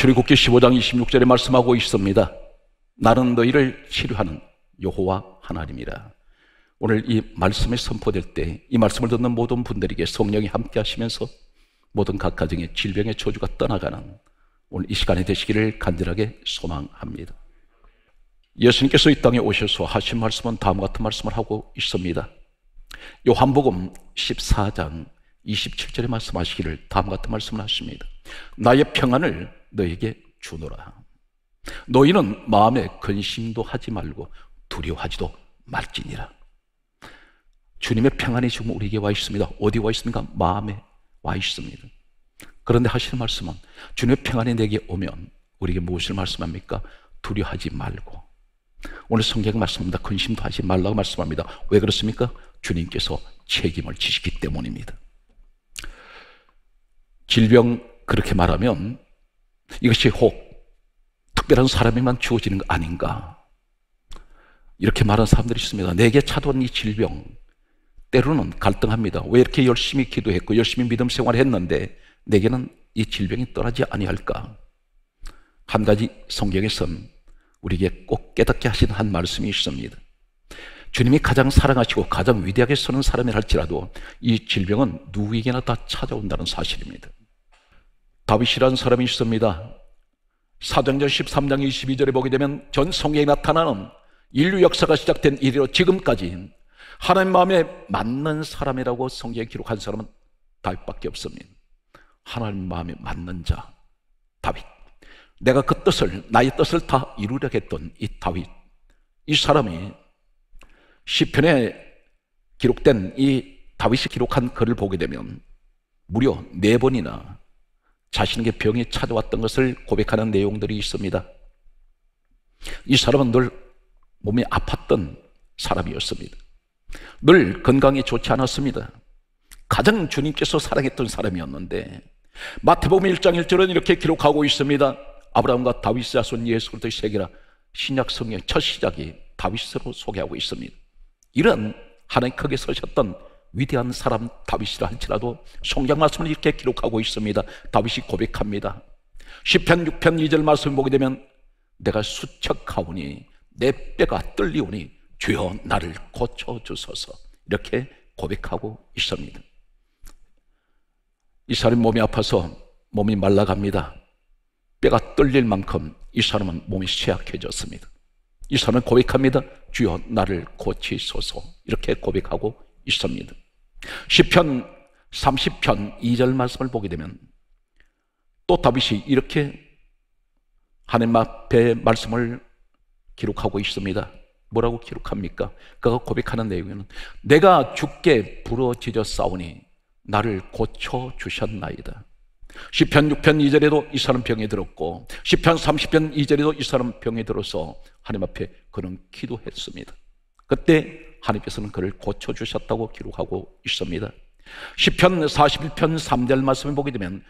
출애굽기 15장 26절에 말씀하고 있습니다. 나는 너희를 치료하는 여호와 하나님이라. 오늘 이 말씀이 선포될 때 이 말씀을 듣는 모든 분들에게 성령이 함께 하시면서 모든 각 가정의 질병의 저주가 떠나가는 오늘 이 시간이 되시기를 간절하게 소망합니다. 예수님께서 이 땅에 오셔서 하신 말씀은 다음과 같은 말씀을 하고 있습니다. 요한복음 14장 27절에 말씀하시기를 다음과 같은 말씀을 하십니다. 나의 평안을 너에게 주노라. 너희는 마음에 근심도 하지 말고 두려워하지도 말지니라. 주님의 평안이 지금 우리에게 와 있습니다. 어디 와 있습니까? 마음에 와 있습니다. 그런데 하시는 말씀은 주님의 평안이 내게 오면 우리에게 무엇을 말씀합니까? 두려워하지 말고. 오늘 성경이 말씀합니다. 근심도 하지 말라고 말씀합니다. 왜 그렇습니까? 주님께서 책임을 지시기 때문입니다. 질병 그렇게 말하면 이것이 혹 특별한 사람에만 주어지는 거 아닌가 이렇게 말하는 사람들이 있습니다. 내게 찾아온 이 질병, 때로는 갈등합니다. 왜 이렇게 열심히 기도했고 열심히 믿음 생활을 했는데 내게는 이 질병이 떠나지 아니할까. 한 가지 성경에선 우리에게 꼭 깨닫게 하신 한 말씀이 있습니다. 주님이 가장 사랑하시고 가장 위대하게 서는 사람이라 할지라도 이 질병은 누구에게나 다 찾아온다는 사실입니다. 다윗이라는 사람이 있습니다. 사도행전 13장 22절에 보게 되면 전 성경에 나타나는 인류 역사가 시작된 이래로 지금까지 하나님 마음에 맞는 사람이라고 성경에 기록한 사람은 다윗밖에 없습니다. 하나님 마음에 맞는 자, 다윗. 내가 그 뜻을, 나의 뜻을 다 이루려 했던 이 다윗. 이 사람이 시편에 기록된 이 다윗이 기록한 글을 보게 되면 무려 4번이나 자신에게 병이 찾아왔던 것을 고백하는 내용들이 있습니다. 이 사람은 늘 몸이 아팠던 사람이었습니다. 늘 건강이 좋지 않았습니다. 가장 주님께서 사랑했던 사람이었는데 마태복음 1장 1절은 이렇게 기록하고 있습니다. 아브라함과 다윗 자손 예수 그리스도의 세계라. 신약 성경의 첫 시작이 다윗으로 소개하고 있습니다. 이런 하나님 크게 서셨던 위대한 사람 다윗이라 할지라도 성경 말씀을 이렇게 기록하고 있습니다. 다윗이 고백합니다. 시편 6편 2절 말씀을 보게 되면 내가 수척하오니 내 뼈가 떨리오니 주여 나를 고쳐주소서 이렇게 고백하고 있습니다. 이 사람이 몸이 아파서 몸이 말라갑니다. 뼈가 떨릴 만큼 이 사람은 몸이 쇠약해졌습니다. 이 사람은 고백합니다. 주여 나를 고치소서 이렇게 고백하고 있습니다. 시편 30편 2절 말씀을 보게 되면 또 다윗이 이렇게 하나님 앞에 말씀을 기록하고 있습니다. 뭐라고 기록합니까? 그가 고백하는 내용에는 내가 주께 부르짖어 싸우니 나를 고쳐주셨나이다. 시편 6편 2절에도 이 사람 병에 들었고 시편 30편 2절에도 이 사람 병에 들어서 하나님 앞에 그는 기도했습니다. 그때 하나님께서는 그를 고쳐주셨다고 기록하고 있습니다. 시편 41편 3절 말씀을 보게 되면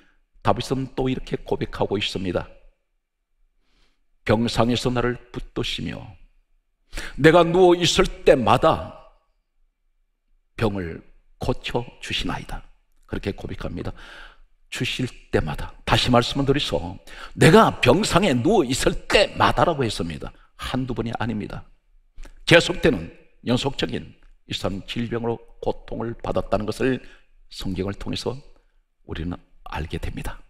다윗은 또 이렇게 고백하고 있습니다. 병상에서 나를 붙드시며 내가 누워있을 때마다 병을 고쳐주시나이다 그렇게 고백합니다. 주실 때마다, 다시 말씀을 드리소, 내가 병상에 누워있을 때마다라고 했습니다. 한두 번이 아닙니다. 계속되는 연속적인 이 사람 질병으로 고통을 받았다는 것을 성경을 통해서 우리는 알게 됩니다.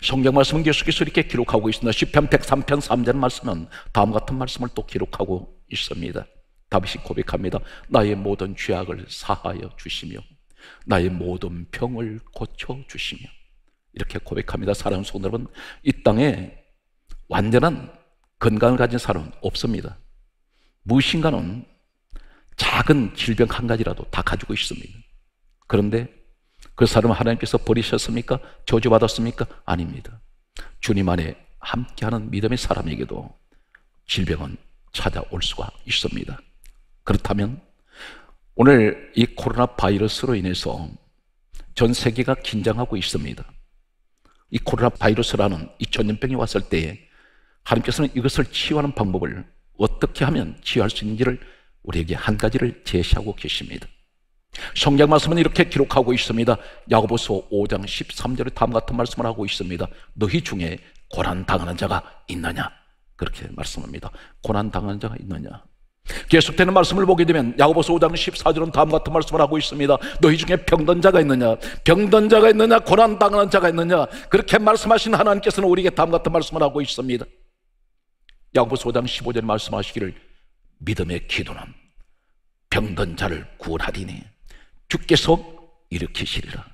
성경 말씀은 계속해서 이렇게 기록하고 있습니다. 시편 103편 3절 말씀은 다음과 같은 말씀을 또 기록하고 있습니다. 다윗이 고백합니다. 나의 모든 죄악을 사하여 주시며 나의 모든 병을 고쳐주시며 이렇게 고백합니다. 사랑하는 성도 여러분, 이 땅에 완전한 건강을 가진 사람은 없습니다. 무엇인가는 작은 질병 한 가지라도 다 가지고 있습니다. 그런데 그 사람은 하나님께서 버리셨습니까? 저주받았습니까? 아닙니다. 주님 안에 함께하는 믿음의 사람에게도 질병은 찾아올 수가 있습니다. 그렇다면 오늘 이 코로나 바이러스로 인해서 전 세계가 긴장하고 있습니다. 이 코로나 바이러스라는 이 전염병이 왔을 때에 하나님께서는 이것을 치유하는 방법을 어떻게 하면 치유할 수 있는지를 우리에게 한 가지를 제시하고 계십니다. 성경 말씀은 이렇게 기록하고 있습니다. 야고보서 5장 13절에 다음 같은 말씀을 하고 있습니다. 너희 중에 고난당하는 자가 있느냐? 그렇게 말씀합니다. 고난당하는 자가 있느냐? 계속되는 말씀을 보게 되면 야고보서 5장 14절은 다음 같은 말씀을 하고 있습니다. 너희 중에 병든 자가 있느냐? 병든 자가 있느냐? 고난당하는 자가 있느냐? 그렇게 말씀하신 하나님께서는 우리에게 다음 같은 말씀을 하고 있습니다. 야고보서 5장 15절에 말씀하시기를 믿음의 기도는 병든 자를 구원하리니 주께서 일으키시리라.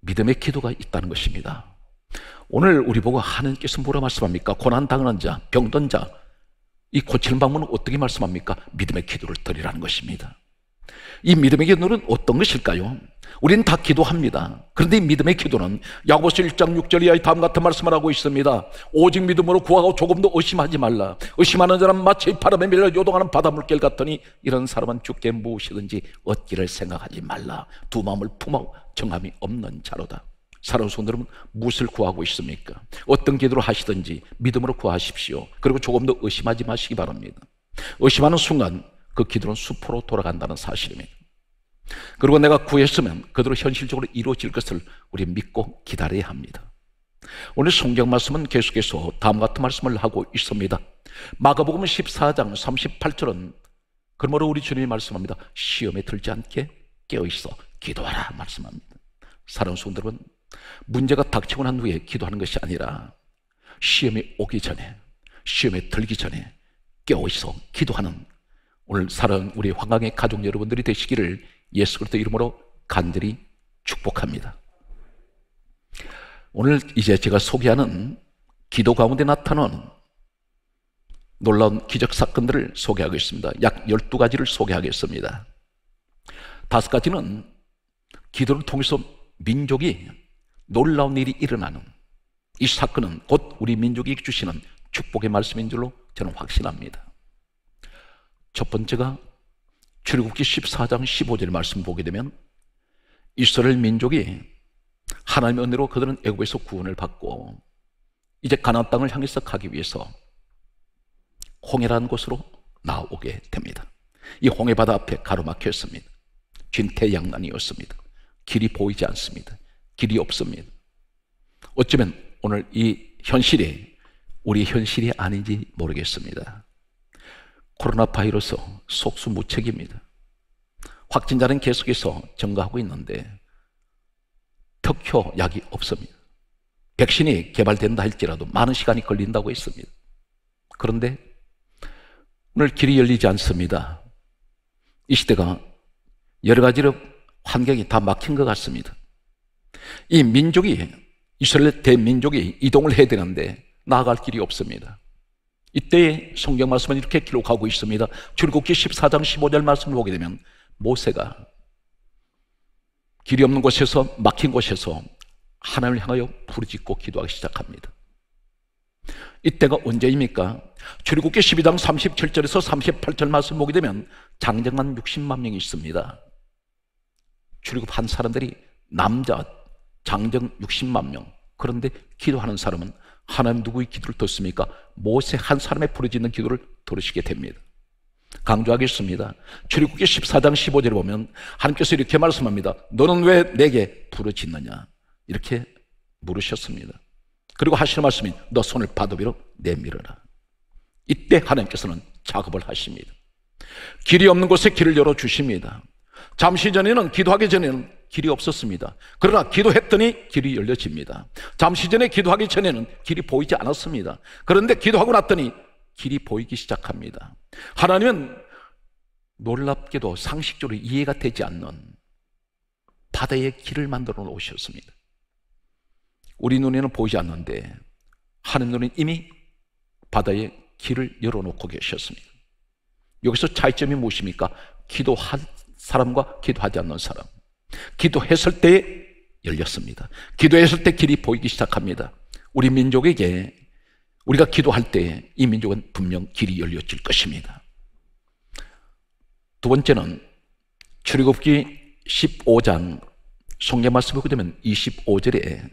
믿음의 기도가 있다는 것입니다. 오늘 우리 보고 하나님께서 뭐라 말씀합니까? 고난당하는 자, 병든 자, 이 고치는 방법은 어떻게 말씀합니까? 믿음의 기도를 드리라는 것입니다. 이 믿음의 기도는 어떤 것일까요? 우리는 다 기도합니다. 그런데 이 믿음의 기도는 야고보서 1장 6절 이하의 다음 같은 말씀을 하고 있습니다. 오직 믿음으로 구하고 조금도 의심하지 말라. 의심하는 자는 마치 바람에 밀려 요동하는 바닷물결 같더니 이런 사람은 주께 무엇이든지 얻기를 생각하지 말라. 두 마음을 품어 정함이 없는 자로다. 사랑하는 성도들은 무엇을 구하고 있습니까? 어떤 기도를 하시든지 믿음으로 구하십시오. 그리고 조금 더 의심하지 마시기 바랍니다. 의심하는 순간 그 기도는 수포로 돌아간다는 사실입니다. 그리고 내가 구했으면 그대로 현실적으로 이루어질 것을 우리 믿고 기다려야 합니다. 오늘 성경 말씀은 계속해서 다음 같은 말씀을 하고 있습니다. 마가복음 14장 38절은 그러므로 우리 주님이 말씀합니다. 시험에 들지 않게 깨어있어 기도하라 말씀합니다. 사랑하는 성도들은 문제가 닥치고 난 후에 기도하는 것이 아니라 시험이 오기 전에, 시험에 들기 전에 깨어있어 기도하는 오늘 사랑 우리 환강의 가족 여러분들이 되시기를 예수 그리스도 이름으로 간절히 축복합니다. 오늘 이제 제가 소개하는 기도 가운데 나타나는 놀라운 기적 사건들을 소개하겠습니다. 약 12가지를 소개하겠습니다. 5가지는 기도를 통해서 민족이 놀라운 일이 일어나는 이 사건은 곧 우리 민족이 주시는 축복의 말씀인 줄로 저는 확신합니다. 첫 번째가 출애굽기 14장 15절 말씀 보게 되면 이스라엘 민족이 하나님의 은혜로 그들은 애굽에서 구원을 받고 이제 가나안 땅을 향해서 가기 위해서 홍해라는 곳으로 나오게 됩니다. 이 홍해 바다 앞에 가로막혔습니다. 진퇴양난이었습니다. 길이 보이지 않습니다. 길이 없습니다. 어쩌면 오늘 이 현실이 우리 현실이 아닌지 모르겠습니다. 코로나 바이러스 속수무책입니다. 확진자는 계속해서 증가하고 있는데 특효약이 없습니다. 백신이 개발된다 할지라도 많은 시간이 걸린다고 했습니다. 그런데 오늘 길이 열리지 않습니다. 이 시대가 여러 가지로 환경이 다 막힌 것 같습니다. 이 민족이 이스라엘 대민족이 이동을 해야 되는데 나아갈 길이 없습니다. 이때 성경 말씀은 이렇게 기록하고 있습니다. 출애굽기 14장 15절 말씀을 보게 되면 모세가 길이 없는 곳에서 막힌 곳에서 하나님을 향하여 부르짖고 기도하기 시작합니다. 이때가 언제입니까? 출애굽기 12장 37절에서 38절 말씀을 보게 되면 장정만 60만 명이 있습니다. 출애굽한 사람들이 남자 장정 60만 명. 그런데 기도하는 사람은 하나님 누구의 기도를 듣습니까? 모세 한 사람의 부르짖는 기도를 들으시게 됩니다. 강조하겠습니다. 출애굽기 14장 15절에 보면 하나님께서 이렇게 말씀합니다. 너는 왜 내게 부르짖느냐? 이렇게 물으셨습니다. 그리고 하시는 말씀이 너 손을 바다 위로 내밀어라. 이때 하나님께서는 작업을 하십니다. 길이 없는 곳에 길을 열어주십니다. 잠시 전에는 기도하기 전에는 길이 없었습니다. 그러나 기도했더니 길이 열려집니다. 잠시 전에 기도하기 전에는 길이 보이지 않았습니다. 그런데 기도하고 났더니 길이 보이기 시작합니다. 하나님은 놀랍게도 상식적으로 이해가 되지 않는 바다의 길을 만들어 놓으셨습니다. 우리 눈에는 보이지 않는데 하나님 눈에는 이미 바다의 길을 열어놓고 계셨습니다. 여기서 차이점이 무엇입니까? 기도한 사람과 기도하지 않는 사람. 기도했을 때에 열렸습니다. 기도했을 때 길이 보이기 시작합니다. 우리 민족에게 우리가 기도할 때에 이 민족은 분명 길이 열려질 것입니다. 두 번째는 출애굽기 15장 성경 말씀을 보게 되면 25절에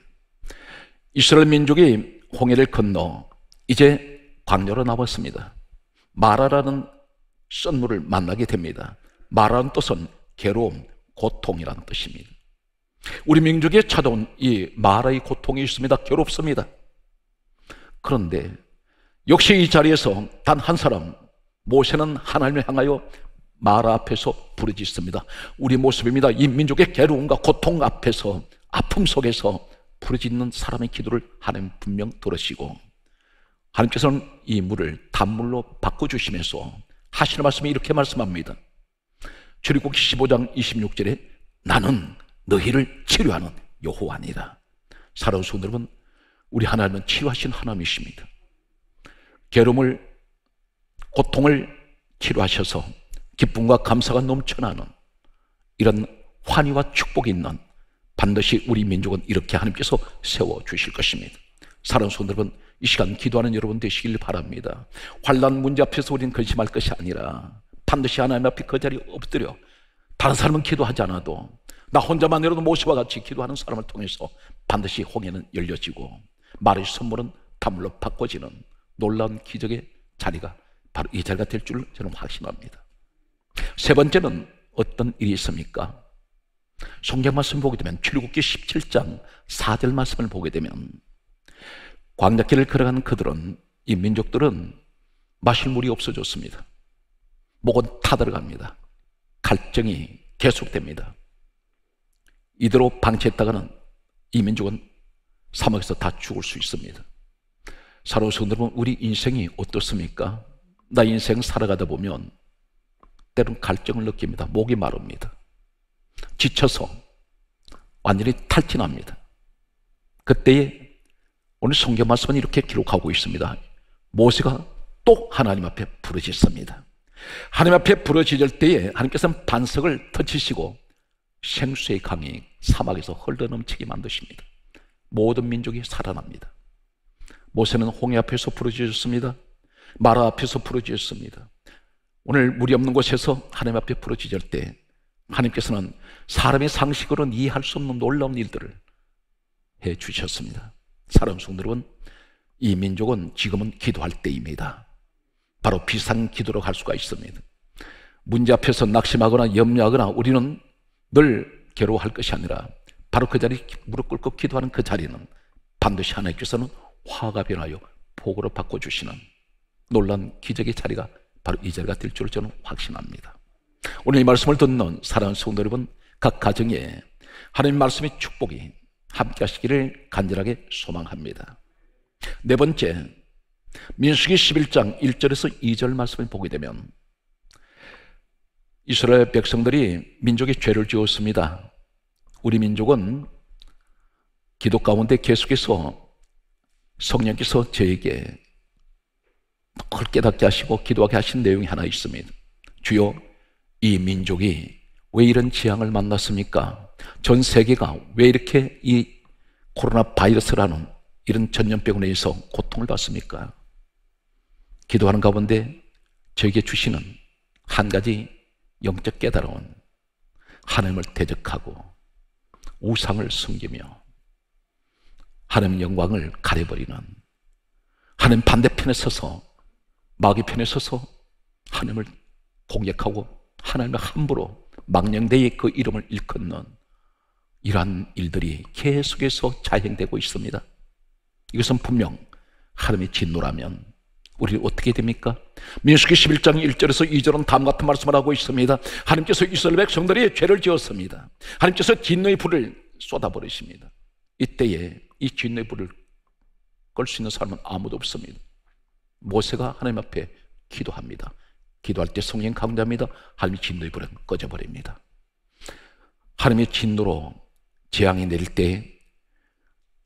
이스라엘 민족이 홍해를 건너 이제 광야로 나왔습니다. 마라라는 썬물을 만나게 됩니다. 마라는 뜻은 괴로움, 고통이라는 뜻입니다. 우리 민족에 찾아온 이 마라의 고통이 있습니다. 괴롭습니다. 그런데 역시 이 자리에서 단 한 사람, 모세는 하나님을 향하여 마라 앞에서 부르짖습니다. 우리 모습입니다. 이 민족의 괴로움과 고통 앞에서, 아픔 속에서 부르짖는 사람의 기도를 하나님 분명 들으시고, 하나님께서는 이 물을 단물로 바꿔주시면서 하시는 말씀이 이렇게 말씀합니다. 출애굽기 15장 26절에 나는 너희를 치료하는 여호와니라. 사랑하는 성도 여러분, 우리 하나님은 치료하신 하나님이십니다. 괴로움을, 고통을 치료하셔서 기쁨과 감사가 넘쳐나는 이런 환희와 축복이 있는, 반드시 우리 민족은 이렇게 하나님께서 세워주실 것입니다. 사랑하는 성도 여러분, 이 시간 기도하는 여러분 되시길 바랍니다. 환난 문제 앞에서 우리는 근심할 것이 아니라 반드시 하나님 앞에 그 자리에 엎드려, 다른 사람은 기도하지 않아도 나 혼자만이라도 모세와 같이 기도하는 사람을 통해서 반드시 홍해는 열려지고 마라의 선물은 단물로 바꿔지는 놀라운 기적의 자리가 바로 이 자리가 될 줄 저는 확신합니다. 세 번째는 어떤 일이 있습니까? 성경 말씀을 보게 되면 출애굽기 17장 4절 말씀을 보게 되면 광야길을 걸어가는 그들은, 이 민족들은 마실 물이 없어졌습니다. 목은 타들어갑니다. 갈증이 계속됩니다. 이대로 방치했다가는 이 민족은 사막에서 다 죽을 수 있습니다. 사랑하는 성도 여러분, 우리 인생이 어떻습니까? 나 인생 살아가다 보면 때론 갈증을 느낍니다. 목이 마릅니다. 지쳐서 완전히 탈진합니다. 그때에 오늘 성경 말씀은 이렇게 기록하고 있습니다. 모세가 또 하나님 앞에 부르짖습니다. 하나님 앞에 부르짖을 때에 하나님께서는 반석을 터치시고 생수의 강이 사막에서 흘러넘치게 만드십니다. 모든 민족이 살아납니다. 모세는 홍해 앞에서 부르짖었습니다. 마라 앞에서 부르짖었습니다. 오늘 물이 없는 곳에서 하나님 앞에 부르짖을 때 하나님께서는 사람의 상식으로는 이해할 수 없는 놀라운 일들을 해 주셨습니다. 사랑하는 성도 여러분, 이 민족은 지금은 기도할 때입니다. 바로 비상기도로 갈 수가 있습니다. 문제 앞에서 낙심하거나 염려하거나 우리는 늘 괴로워할 것이 아니라 바로 그 자리에 무릎 꿇고 기도하는 그 자리는 반드시 하나님께서는 화가 변하여 복으로 바꿔주시는 놀란 기적의 자리가 바로 이 자리가 될 줄 저는 확신합니다. 오늘 이 말씀을 듣는 사랑하는 성도 여러분, 각 가정에 하나님 말씀의 축복이 함께 하시기를 간절하게 소망합니다. 네 번째, 민수기 11장 1절에서 2절 말씀을 보게 되면 이스라엘 백성들이 민족이 죄를 지었습니다. 우리 민족은 기도 가운데 계속해서 성령께서 저에게 그걸 깨닫게 하시고 기도하게 하신 내용이 하나 있습니다. 주여, 이 민족이 왜 이런 재앙을 만났습니까? 전 세계가 왜 이렇게 이 코로나 바이러스라는 이런 전염병에 의해서 고통을 받습니까? 기도하는 가운데 저에게 주시는 한 가지 영적 깨달음은 하나님을 대적하고 우상을 숨기며 하나님의 영광을 가려버리는, 하나님 반대편에 서서, 마귀 편에 서서 하나님을 공격하고 하나님을 함부로 망령되이 그 이름을 일컫는 이러한 일들이 계속해서 자행되고 있습니다. 이것은 분명 하나님의 진노라면 우리 어떻게 됩니까? 민수기 11장 1절에서 2절은 다음과 같은 말씀을 하고 있습니다. 하나님께서 이스라엘 백성들이 죄를 지었습니다. 하나님께서 진노의 불을 쏟아버리십니다. 이때에 이 진노의 불을 끌 수 있는 사람은 아무도 없습니다. 모세가 하나님 앞에 기도합니다. 기도할 때 성령 강조합니다. 하나님의 진노의 불은 꺼져버립니다. 하나님의 진노로 재앙이 내릴 때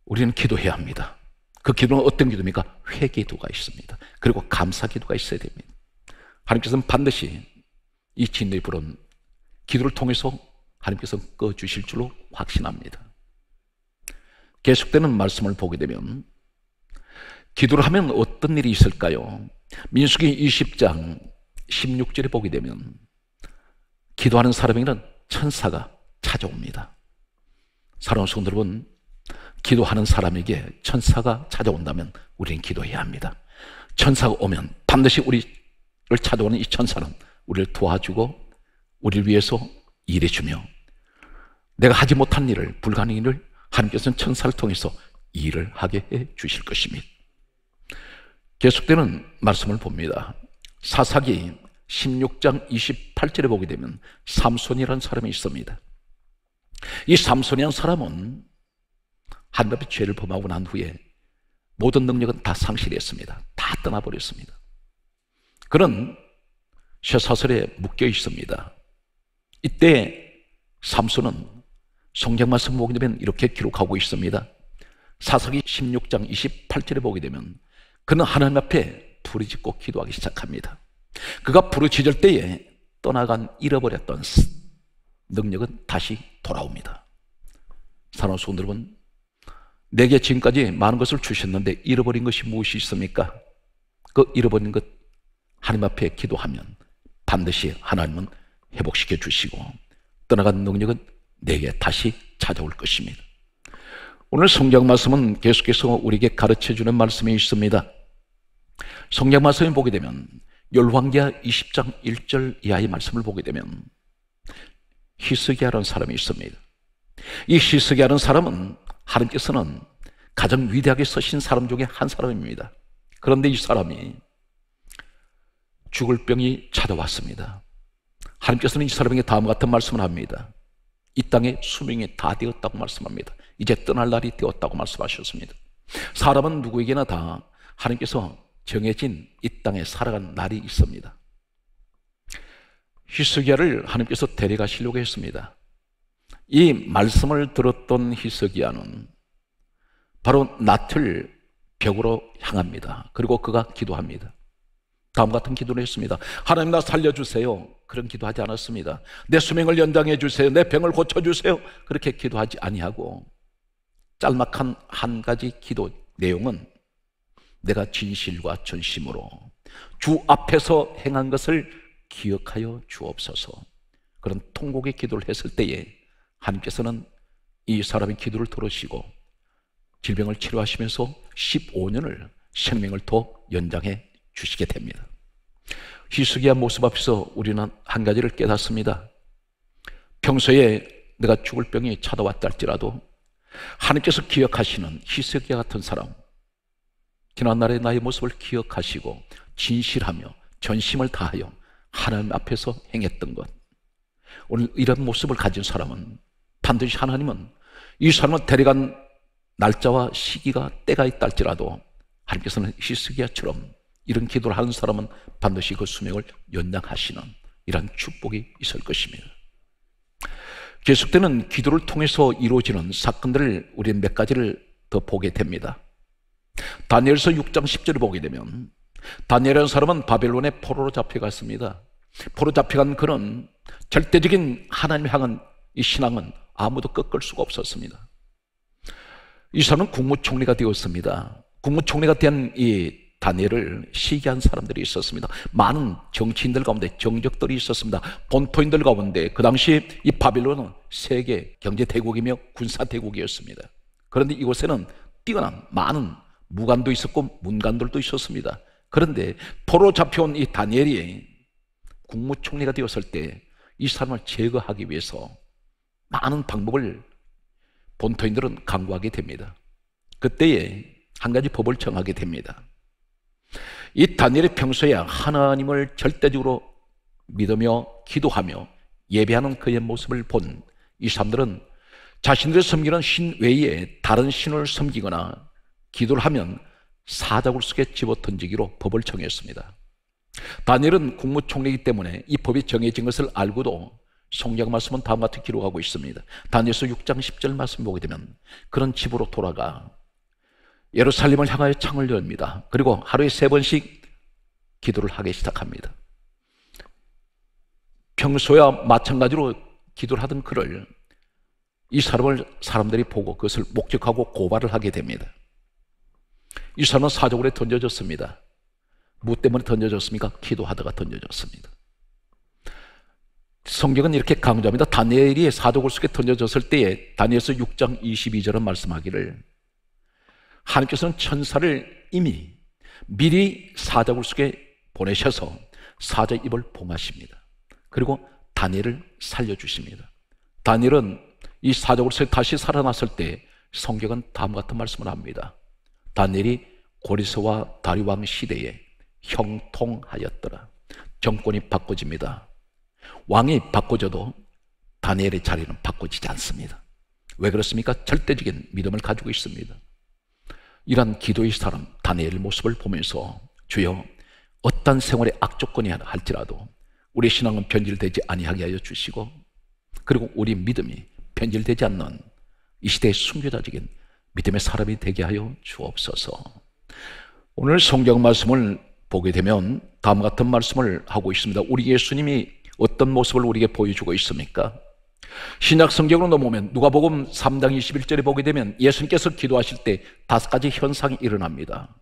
우리는 기도해야 합니다. 그 기도는 어떤 기도입니까? 회개기도가 있습니다. 그리고 감사기도가 있어야 됩니다. 하나님께서는 반드시 이 진노의 불은 기도를 통해서 하나님께서는 꺼주실 줄로 확신합니다. 계속되는 말씀을 보게 되면 기도를 하면 어떤 일이 있을까요? 민수기 20장 16절에 보게 되면 기도하는 사람에게는 천사가 찾아옵니다. 사랑하는 성도 여러분, 기도하는 사람에게 천사가 찾아온다면 우리는 기도해야 합니다. 천사가 오면 반드시 우리를 찾아오는 이 천사는 우리를 도와주고 우리를 위해서 일해주며 내가 하지 못한 일을, 불가능한 일을 하나님께서는 천사를 통해서 일을 하게 해 주실 것입니다. 계속되는 말씀을 봅니다. 사사기 16장 28절에 보게 되면 삼손이라는 사람이 있습니다. 이 삼손이라는 사람은 한밤에 죄를 범하고 난 후에 모든 능력은 다 상실했습니다. 다 떠나버렸습니다. 그는 쇠사슬에 묶여 있습니다. 이때 삼손은 성경 말씀 보게 되면 이렇게 기록하고 있습니다. 사사기 16장 28절에 보게 되면 그는 하나님 앞에 부르짖고 기도하기 시작합니다. 그가 부르짖을 때에 떠나간, 잃어버렸던 능력은 다시 돌아옵니다. 사랑하는 성도 여러분, 내게 지금까지 많은 것을 주셨는데 잃어버린 것이 무엇이 있습니까? 그 잃어버린 것 하나님 앞에 기도하면 반드시 하나님은 회복시켜 주시고 떠나간 능력은 내게 다시 찾아올 것입니다. 오늘 성경 말씀은 계속해서 우리에게 가르쳐주는 말씀이 있습니다. 성경 말씀을 보게 되면 열왕기하 20장 1절 이하의 말씀을 보게 되면 히스기야라는 사람이 있습니다. 이 히스기야라는 사람은 하나님께서는 가장 위대하게 쓰신 사람 중에 한 사람입니다. 그런데 이 사람이 죽을 병이 찾아왔습니다. 하나님께서는 이 사람에게 다음과 같은 말씀을 합니다. 이 땅의 수명이 다 되었다고 말씀합니다. 이제 떠날 날이 되었다고 말씀하셨습니다. 사람은 누구에게나 다 하나님께서 정해진 이 땅에 살아간 날이 있습니다. 히스기야를 하나님께서 데려가시려고 했습니다. 이 말씀을 들었던 히스기야는 바로 낫을 벽으로 향합니다. 그리고 그가 기도합니다. 다음과 같은 기도를 했습니다. 하나님 나 살려주세요. 그런 기도하지 않았습니다. 내 수명을 연장해 주세요. 내 병을 고쳐주세요. 그렇게 기도하지 아니하고 짤막한 한 가지 기도 내용은 내가 진실과 전심으로 주 앞에서 행한 것을 기억하여 주옵소서. 그런 통곡의 기도를 했을 때에 하나님께서는 이 사람의 기도를 들으시고 질병을 치료하시면서 15년을 생명을 더 연장해 주시게 됩니다. 히스기야 모습 앞에서 우리는 한 가지를 깨닫습니다. 평소에 내가 죽을 병이 찾아왔다 할지라도 하나님께서 기억하시는 히스기야 같은 사람, 지난날의 나의 모습을 기억하시고 진실하며 전심을 다하여 하나님 앞에서 행했던 것, 오늘 이런 모습을 가진 사람은 반드시 하나님은 이 사람을 데려간 날짜와 시기가 때가 있다 할지라도 하나님께서는 히스기야처럼 이런 기도를 하는 사람은 반드시 그 수명을 연장하시는 이런 축복이 있을 것입니다. 계속되는 기도를 통해서 이루어지는 사건들을 우리는 몇 가지를 더 보게 됩니다. 다니엘서 6장 10절을 보게 되면 다니엘이라는 사람은 바벨론의 포로로 잡혀갔습니다. 포로 잡혀간 그는 절대적인 하나님을 향한 이 신앙은 아무도 꺾을 수가 없었습니다. 이 사람은 국무총리가 되었습니다. 국무총리가 된 이 다니엘을 시기한 사람들이 있었습니다. 많은 정치인들 가운데 정적들이 있었습니다. 본토인들 가운데 그 당시 이 바빌론은 세계 경제대국이며 군사대국이었습니다. 그런데 이곳에는 뛰어난 많은 무관도 있었고 문관들도 있었습니다. 그런데 포로 잡혀온 이 다니엘이 국무총리가 되었을 때 이 사람을 제거하기 위해서 많은 방법을 본토인들은 강구하게 됩니다. 그때에 한 가지 법을 정하게 됩니다. 이 다니엘이 평소에 하나님을 절대적으로 믿으며 기도하며 예배하는 그의 모습을 본 이 사람들은 자신들이 섬기는 신 외에 다른 신을 섬기거나 기도를 하면 사자굴 속에 집어던지기로 법을 정했습니다. 다니엘은 국무총리이기 때문에 이 법이 정해진 것을 알고도 성경 말씀은 다음과 같이 기록하고 있습니다. 다니엘서 6장 10절 말씀 보게 되면 그런 집으로 돌아가 예루살렘을 향하여 창을 엽니다. 그리고 하루에 3번씩 기도를 하기 시작합니다. 평소와 마찬가지로 기도를 하던 그를 이 사람을 사람들이 보고 그것을 목격하고 고발을 하게 됩니다. 이 사람은 사자굴에 던져졌습니다. 무엇 때문에 던져졌습니까? 기도하다가 던져졌습니다. 성경은 이렇게 강조합니다. 다니엘이 사자굴 속에 던져졌을 때에 다니엘서 6장 22절은 말씀하기를 하나님께서는 천사를 이미 미리 사자굴 속에 보내셔서 사자 입을 봉하십니다. 그리고 다니엘을 살려주십니다. 다니엘은 이 사적으로서 다시 살아났을 때 성경은 다음과 같은 말씀을 합니다. 다니엘이 고리스와 다리왕 시대에 형통하였더라. 정권이 바꿔집니다. 왕이 바꿔져도 다니엘의 자리는 바꿔지지 않습니다. 왜 그렇습니까? 절대적인 믿음을 가지고 있습니다. 이런 기도의 사람 다니엘의 모습을 보면서 주여, 어떤 생활의 악조건이 할지라도 우리 신앙은 변질되지 아니하게 하여 주시고, 그리고 우리 믿음이 변질되지 않는 이 시대의 순교자적인 믿음의 사람이 되게 하여 주옵소서. 오늘 성경 말씀을 보게 되면 다음과 같은 말씀을 하고 있습니다. 우리 예수님이 어떤 모습을 우리에게 보여주고 있습니까? 신약 성경으로 넘어오면 누가복음 3장 21절에 보게 되면 예수님께서 기도하실 때 5가지 현상이 일어납니다.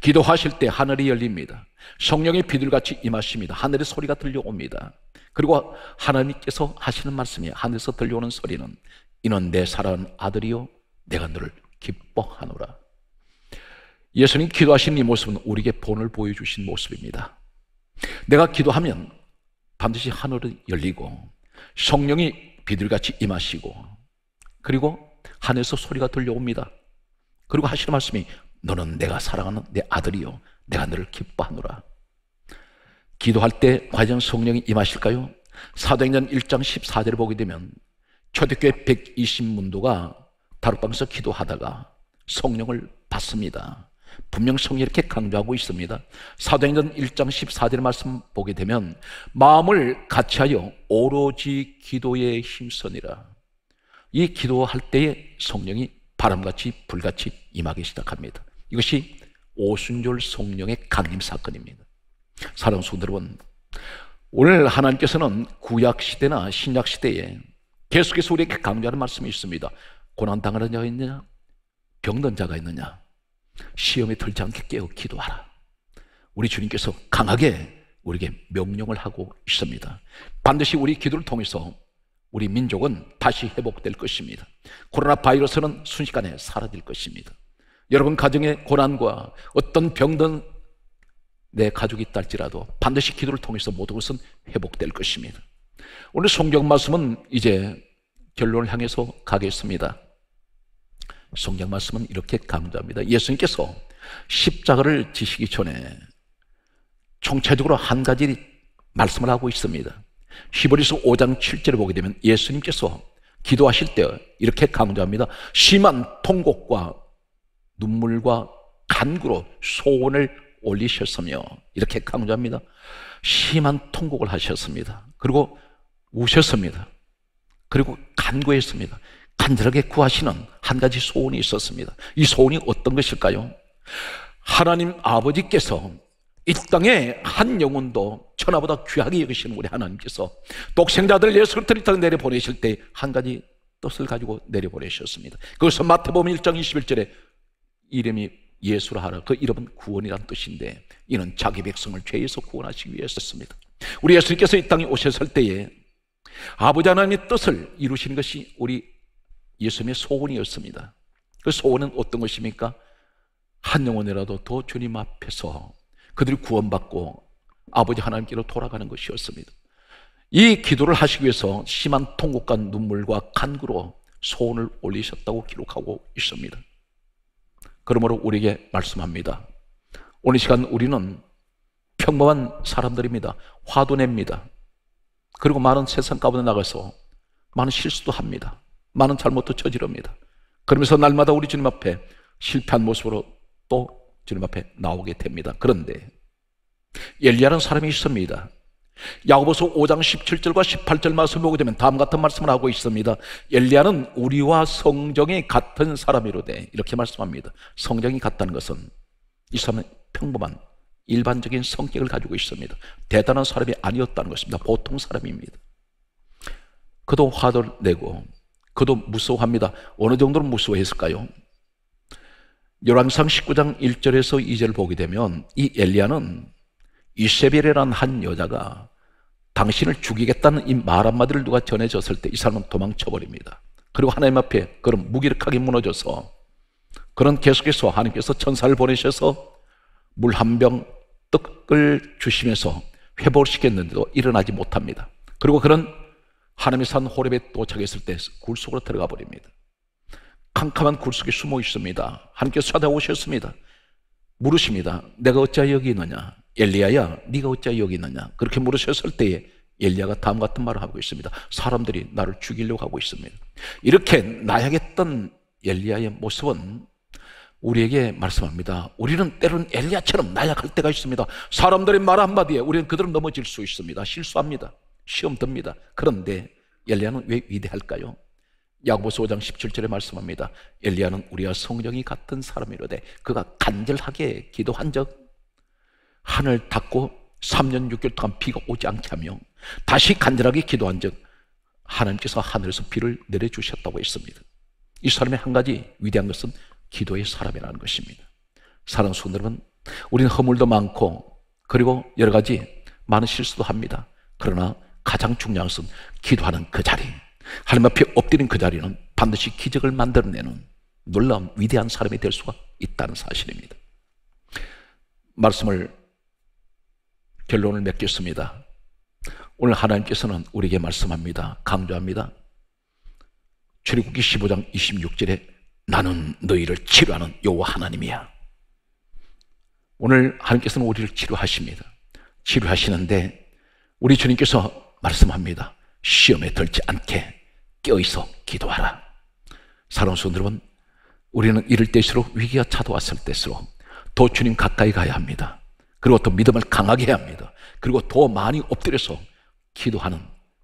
기도하실 때 하늘이 열립니다. 성령의 비둘같이 임하십니다. 하늘의 소리가 들려옵니다. 그리고 하나님께서 하시는 말씀이, 하늘에서 들려오는 소리는 이는 내 사랑하는 아들이요 내가 너를 기뻐하노라. 예수님 기도하시는 이 모습은 우리에게 본을 보여주신 모습입니다. 내가 기도하면 반드시 하늘이 열리고 성령이 비둘같이 임하시고, 그리고 하늘에서 소리가 들려옵니다. 그리고 하시는 말씀이 너는 내가 사랑하는 내 아들이요 내가 너를 기뻐하노라. 기도할 때 과연 성령이 임하실까요? 사도행전 1장 14절을 보게 되면 초대교회 120문도가 다락방에서 기도하다가 성령을 받습니다. 분명 성령이 이렇게 강조하고 있습니다. 사도행전 1장 14절의 말씀 보게 되면 마음을 같이하여 오로지 기도에 힘쓰니라. 이 기도할 때에 성령이 바람같이 불같이 임하기 시작합니다. 이것이 오순절 성령의 강림 사건입니다. 사랑하는 성도 여러분, 오늘 하나님께서는 구약시대나 신약시대에 계속해서 우리에게 강조하는 말씀이 있습니다. 고난당하는 자가 있느냐? 병든 자가 있느냐? 시험에 들지 않게 깨어 기도하라. 우리 주님께서 강하게 우리에게 명령을 하고 있습니다. 반드시 우리 기도를 통해서 우리 민족은 다시 회복될 것입니다. 코로나 바이러스는 순식간에 사라질 것입니다. 여러분 가정의 고난과 어떤 병든 내 가족이 있다 할지라도 반드시 기도를 통해서 모든 것은 회복될 것입니다. 오늘 성경 말씀은 이제 결론을 향해서 가겠습니다. 성경 말씀은 이렇게 강조합니다. 예수님께서 십자가를 지시기 전에 총체적으로 한 가지 말씀을 하고 있습니다. 히브리서 5장 7절을 보게 되면 예수님께서 기도하실 때 이렇게 강조합니다. 심한 통곡과 눈물과 간구로 소원을 올리셨으며, 이렇게 강조합니다. 심한 통곡을 하셨습니다. 그리고 우셨습니다. 그리고 간구했습니다. 간절하게 구하시는 한 가지 소원이 있었습니다. 이 소원이 어떤 것일까요? 하나님 아버지께서 이 땅에 한 영혼도 천하보다 귀하게 여기시는 우리 하나님께서 독생자들 예수를 이 땅에 내려보내실 때 한 가지 뜻을 가지고 내려보내셨습니다. 그것은 마태복음 1장 21절에 이름이 예수라 하라. 그 이름은 구원이란 뜻인데, 이는 자기 백성을 죄에서 구원하시기 위해서였습니다. 우리 예수님께서 이 땅에 오셨을 때에 아버지 하나님의 뜻을 이루시는 것이 우리 예수님의 소원이었습니다. 그 소원은 어떤 것입니까? 한 영혼이라도 더 주님 앞에서 그들이 구원받고 아버지 하나님께로 돌아가는 것이었습니다. 이 기도를 하시기 위해서 심한 통곡과 눈물과 간구로 소원을 올리셨다고 기록하고 있습니다. 그러므로 우리에게 말씀합니다. 오늘 시간 우리는 평범한 사람들입니다. 화도 냅니다. 그리고 많은 세상 가운데 나가서 많은 실수도 합니다. 많은 잘못도 저지릅니다. 그러면서 날마다 우리 주님 앞에 실패한 모습으로 또 주님 앞에 나오게 됩니다. 그런데 엘리야라는 사람이 있습니다. 야고보서 5장 17절과 18절 말씀을 보게 되면 다음 같은 말씀을 하고 있습니다. 엘리야는 우리와 성정이 같은 사람이로되, 이렇게 말씀합니다. 성정이 같다는 것은 이 사람은 평범한 일반적인 성격을 가지고 있습니다. 대단한 사람이 아니었다는 것입니다. 보통 사람입니다. 그도 화를 내고 그도 무서워합니다. 어느 정도로 무서워했을까요? 열왕기상 19장 1절에서 2절을 보게 되면 이 엘리야는 이세벨이라는 한 여자가 당신을 죽이겠다는 이 말 한마디를 누가 전해졌을 때 이 사람은 도망쳐버립니다. 그리고 하나님 앞에 그런 무기력하게 무너져서 그런 계속해서 하나님께서 천사를 보내셔서 물 한 병 떡을 주시면서 회복을 시켰는데도 일어나지 못합니다. 그리고 그런 하나님의 산 호렙에 도착했을 때 굴속으로 들어가 버립니다. 캄캄한 굴속에 숨어 있습니다. 하나님께서 찾아오셨습니다. 물으십니다. 내가 어찌하여 여기 있느냐? 엘리야야, 네가 어찌하여 여기 있느냐? 그렇게 물으셨을 때에 엘리야가 다음 같은 말을 하고 있습니다. 사람들이 나를 죽이려고 하고 있습니다. 이렇게 나약했던 엘리야의 모습은 우리에게 말씀합니다. 우리는 때로는 엘리야처럼 나약할 때가 있습니다. 사람들의 말 한마디에 우리는 그대로 넘어질 수 있습니다. 실수합니다. 시험 듭니다. 그런데 엘리야는 왜 위대할까요? 야고보서 5장 17절에 말씀합니다. 엘리야는 우리와 성령이 같은 사람이로되 그가 간절하게 기도한 적 하늘 닫고 3년 6개월 동안 비가 오지 않게 하며 다시 간절하게 기도한 적 하나님께서 하늘에서 비를 내려주셨다고 했습니다. 이 사람의 한 가지 위대한 것은 기도의 사람이라는 것입니다. 사랑하는 성도 여러분, 우리는 허물도 많고 그리고 여러 가지 많은 실수도 합니다. 그러나 가장 중요한 것은 기도하는 그 자리, 하나님 앞에 엎드린 그 자리는 반드시 기적을 만들어내는 놀라운 위대한 사람이 될 수가 있다는 사실입니다. 말씀을 결론을 맺겠습니다. 오늘 하나님께서는 우리에게 말씀합니다. 강조합니다. 출애굽기 15장 26절에 나는 너희를 치료하는 여호와 하나님이야. 오늘 하나님께서는 우리를 치료하십니다. 치료하시는데 우리 주님께서 말씀합니다. 시험에 들지 않게 껴있어 기도하라. 사랑하는 성도 여러분, 우리는 이럴 때일수록 위기가 찾아왔을 때일수록 더 주님 가까이 가야 합니다. 그리고 더 믿음을 강하게 해야 합니다. 그리고 더 많이 엎드려서 기도하는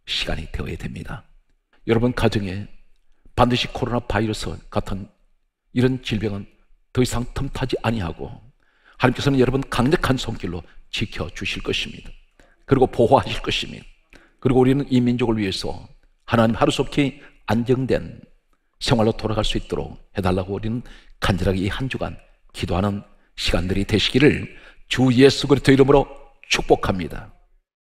시간이 되어야 됩니다. 여러분 가정에 반드시 코로나 바이러스 같은 이런 질병은 더 이상 틈타지 아니하고 하나님께서는 여러분 강력한 손길로 지켜주실 것입니다. 그리고 보호하실 것입니다. 그리고 우리는 이 민족을 위해서 하나님 하루속히 안정된 생활로 돌아갈 수 있도록 해달라고 우리는 간절하게 이 한 주간 기도하는 시간들이 되시기를 주 예수 그리스도 이름으로 축복합니다.